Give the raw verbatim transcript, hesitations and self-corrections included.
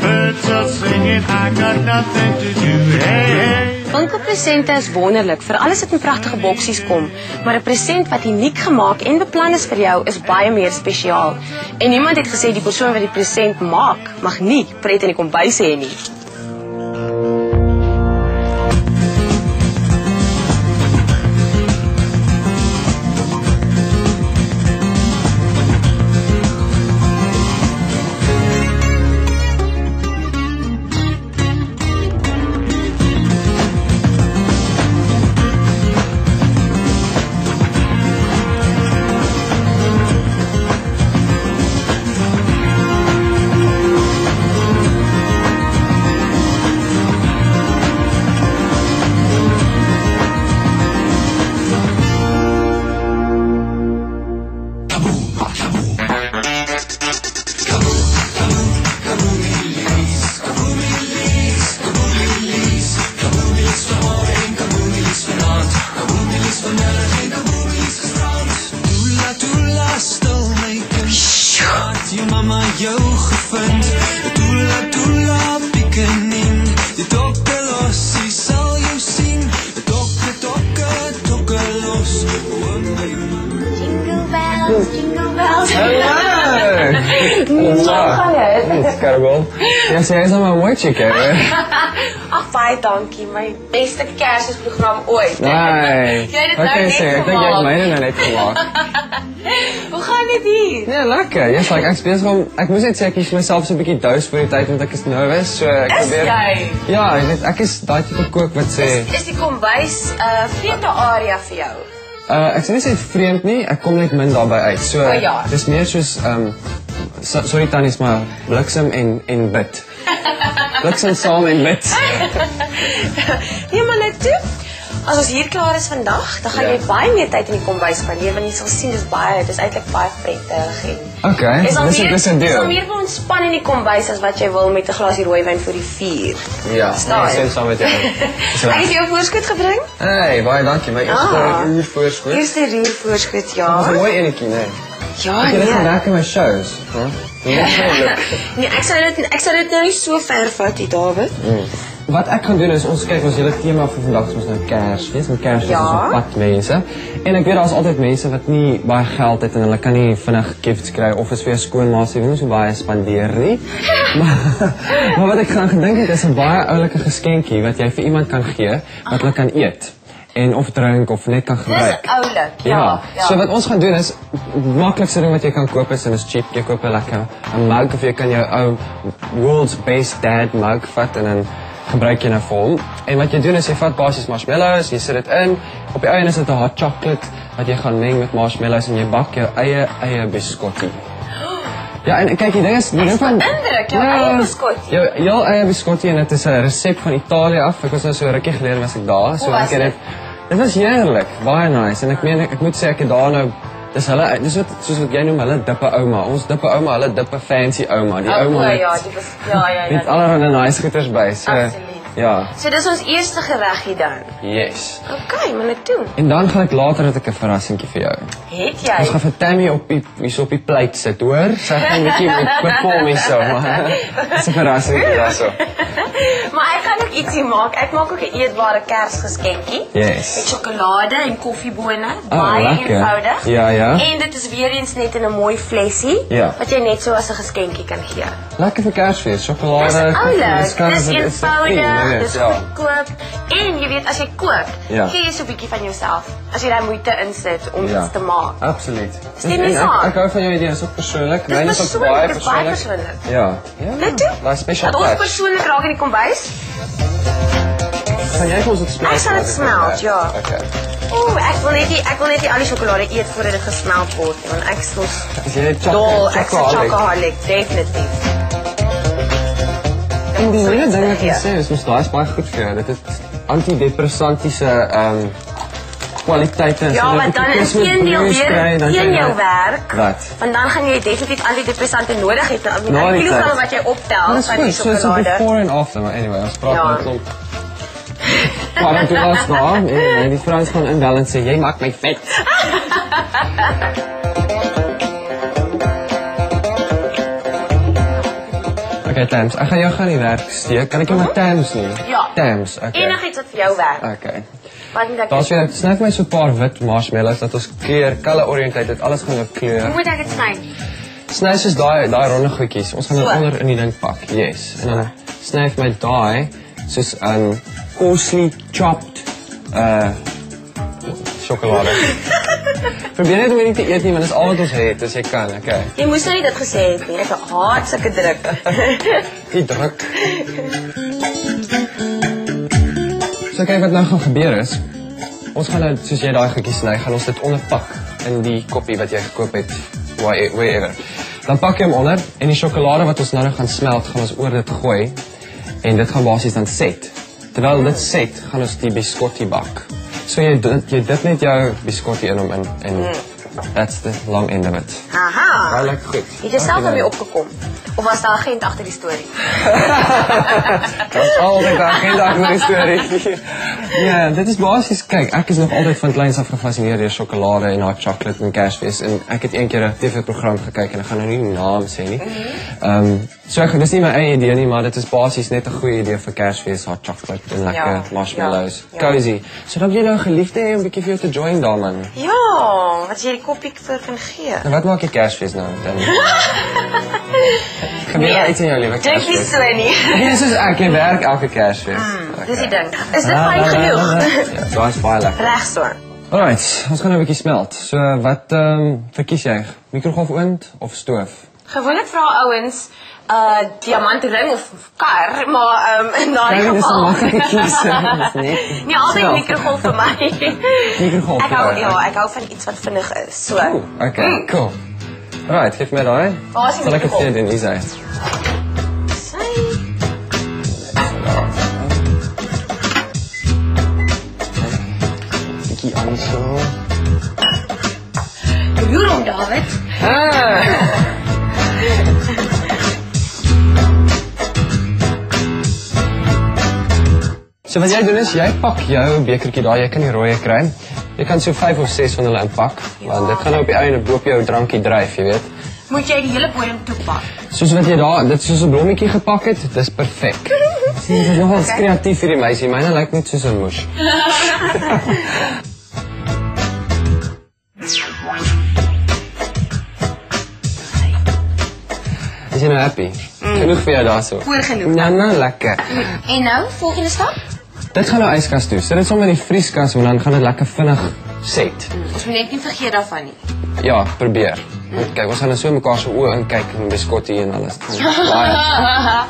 birds are singing, I got nothing to do. Hey, hey. Winkelpresente is wonderlik, vir alles wat in pragtige boksies kom, maar 'n present wat uniek gemaak en beplan is vir jou is baie meer spesiaal. En niemand het gesê die persoon wat die present maak mag nie pret in die kombuis hê nie. Jij is al mijn woordje, Kevin. Ah, fijn, dankie. Mijn beste kerstprogramma ooit. Nee. Jij hebt het nou net gemaakt. Ik denk jij mij nou net gemaakt. Hoe gaan we dit? Ja, lekker. Yes, like, ik, bezig, ik moet net zeggen, ik is mezelf zo'n beetje thuis voor die tijd, want ik is nervous. So, ik is probeer... jij? Ja, ik is dat type kook wat ze... Is, is die kombuis uh, vreemde area voor jou? Uh, ik zou niet zeggen vreemd, nie. Ik kom net min daarbij uit. So, oh ja. Het is meer zoals... Um, so, sorry Tannies, maar bliksem en, en bid. Bliksem saam en bid. Nee, maar let toe, als ons hier klaar is vandaag, dan gaan yeah. jy baie meer tyd in die kombuis spandeer, want jy sal sien, dit is baie, dit is eintlik baie prettig. Ok, dis een deel. Jy sal meer wil ontspan in die kombuis as wat jy wil met een glasie rooiwyn vir die vuur. Ja, ek stem saam met jou. Ek het jou voorskoot gebring? Hey, baie dankie, my eerste ah, uur voorskoot. Eerste uur voorskoot, ja. Dat is mooi enekie, nee. Ja, nee. Ek het raak in my shows, hè? Nee, ek sal dit nou nie so ver vat, David. Mm. Wat ek gaan doen is, ons kyk ons hele thema vir vandag, ons nou Kersfees, met Kersfees ja. is op pad mense. En ek weet daar is altyd mense wat nie baie geld het en hulle kan nie vinnig gifts kry of is vir jou skoonmaas, jy wil nie so baie spandeer nie. maar, maar wat ek gaan gedink het is een baie oulike geskenkie wat jy vir iemand kan gee, wat hulle kan eet. En of drink of net kan gebruik. Dis oulik, ja, ja. ja. So wat ons gaan doen is, makkelijkste ding wat jy kan koop is, en is cheap, jy koop lekker een mug, of jy kan jou ou world's best dad mug vat, en dan gebruik jy nou vir hom. En wat jy doen is, jy vat basis marshmallows, jy sit dit in, op die einde is dit een hot chocolate, wat jy gaan meng met marshmallows, en jy bak jou eie, eie biskottie. Ja, en kijk, die ding is... Dit is van indruk, jouw ja, eie biscotti. Jouw jou eie biscotti, en het is een recept van Italië af. Ik was nou zo'n rukkie geleden was ik daar. So was ek het, dit was heerlijk, baie nice. En ik meen, ek moet sê, ek het daar nou... Dit is hulle, dit is wat, soos wat jy noem, hulle dippe oma. Ons dippe oma, hulle dippe fancy oma. Die oh, oma met... Ja, die was, ja, ja, ja. Met allerhande nice goeders by. So, absoluut. Ja. So, dit is ons eerste gewegje dan? Yes. Oké, okay, maar net toe. En dan ga ik later dat ek een verrassingkie vir jou. Het jy? Ons gaan vir Tammy op die, so op die pleit sit, hoor. Sy gaan een beetje met perform en so, maar dit is een verrassingkie daar so. Maar ek gaan ook ietsie maak. Ek maak ook een eetbare kersgeskenkie. Yes. Met chocolade en koffiebone. Oh, baie lekker. Eenvoudig. Ja, ja. En dit is weer eens net in een mooi flesie. Ja. Wat jy net so as een geskenkie kan gee. Lekker vir kersfeest. Chocolade, koffie, dis eenvoudig. Dis goedkoop. En jy weet, as jy koop, ja. gee jy so 'n bietjie van jouself. As jy daar moeite insit om ja. iets te maak. Absoluut. Stem nie saam? Ek hou van jou idees, ook persoonlik. Dit is ook baie persoonlik. Ja. Ja. Net toe. Baie special touch. Dat ons persoonlik raak in die kombuis. Kan jy ons dit smelt? Ek sal dit smelt, ja. Okay. Oeh, ek wil net die, ek wil net die al die chocolade eet voordat dit gesmelt word. Want ek is so dol, ek is 'n chocoholic, definitief. En die hele ding wat jy sê is, ons daar is baie goed vir jou. Dit het antidepressantiese um, kwaliteite. Ja, want dan is geen deel weer in jou werk. Wat? Want dan gaan jy definitief antidepressante nodig het. Nou, nou die kilogram wat jy optel van die chocolade. Dit is goed, so is before and after. Maar anyway, ons praat ja. met klomp. Maar toe was daar, en die vrouwens gaan inbel en sê, jy maak my vet. Okay, Tams, ek gaan jou gaan nie werk steek. Kan ek jou maar Tams nie? Ja. Tams, okay. Enigiets wat vir jou werk. Okay. Wat moet ek doen? Daar sny vir my so 'n paar wit marshmallows dat ons kleur, kalle oriëntheid, dit alles gaan op kleur. Hoe moet ek dit sny? Sny soos daai daai ronde goedjies. Ons gaan dit onder in die ding pak. Yes. En dan sny vir my daai soos 'n um, coarsely chopped uh chocolade. Probeer net om dit te eet nie, want dit is al wat ons het, as jy kan, okay. Jy moes nou nie dit gesê het nie. Ek haat sulke druk. Die druk. So kyk wat nou gaan gebeur is. Ons gaan nou, soos jy daai goedjies sny, gaan ons dit onderpak in die koppie wat jy gekoop het, wherever. Dan pak jy hom onder en die sjokolade wat ons nou gaan smelt, gaan ons oor dit gooi en dit gaan basies dan set. Terwyl dit set, gaan ons die biscotti bak. So jy dit net jou biscotti in hom in en mm. That's the long end of it. Aha! Baie lekker goed. Het jy self daarmee opgekom? Of was daar agent agter die storie? Daar's altyd 'n agent agter die storie. Ja, dit is basies, kyk, ek is nog altyd van kleins af gefassineer deur sjokolade en haar chocolate en Kersfees en ek het eendag 'n T V-program gekyk en ek gaan nou nie die naam sê nie. Ehm um, so ek, dis nie my eie idee nie, maar dit is basies net 'n goeie idee vir Kersfees, hot chocolate en lekker ja, marshmallows. Ja, ja. Cozy. So dat jy nou geliefde hê om 'n bietjie vir jou te join daar man. Ja, wat jy die koppie vir kan gee. Nou wat maak jy Kersfees nou dan? Gebeur nee, iets in jou lewe Kersfees. Dink nie so nie. Dis is ek jy werk elke Kersfees. Mm, okay. Dis die ding. Is dit fyn genoeg? Ja, so is baie lekker. Reg so. Alright, ons gaan nou 'n bietjie smelt. So wat ehm um, verkies jy? Mikrogolfoond of stoof? Gewoonlik vra ouens Uh, diamantring of kar, maar um, in daardie geval. Kar is makkelijk nie. Nee, altyd mikrogolf vir my. Mikrogolf. Ek hou, ja, ek hou van iets wat vinnig is. So. Ooh, okay, mm. Cool. Right, geef my daai. Waar is die mikrogolf? Sal ek dit doen, Isa? Sy. Bietjie aan so. Roer hom, David. Ah. So wat jy doen is, jy pak jou bekertjie daar, jy kan die rooie kry. Jy kan so vyf of ses van hulle inpak, want dit gaan nou op die einde boop jou drankie dryf, jy weet. Moet jy die hele bodem toepak. Soos wat jy daar, dit soos 'n blommetjie gepak het, dis perfek. Sien, dit is nogal okay. Kreatief hierdie meisie, myne lyk net soos 'n moes. Is jy nou happy? Mm. Genoeg vir jou daar so. Voor genoeg. Nou, nou, lekker. En nou, volgende stap? Dit gaan nou yskas toe. Sit dit sommer in die vrieskas want dan gaan dit lekker vinnig set. Ons moet net nie vergeet daarvan nie. Ja, probeer. Kyk, ons gaan nou so mekaar se oë inkyk en biskotti en alles. Ja.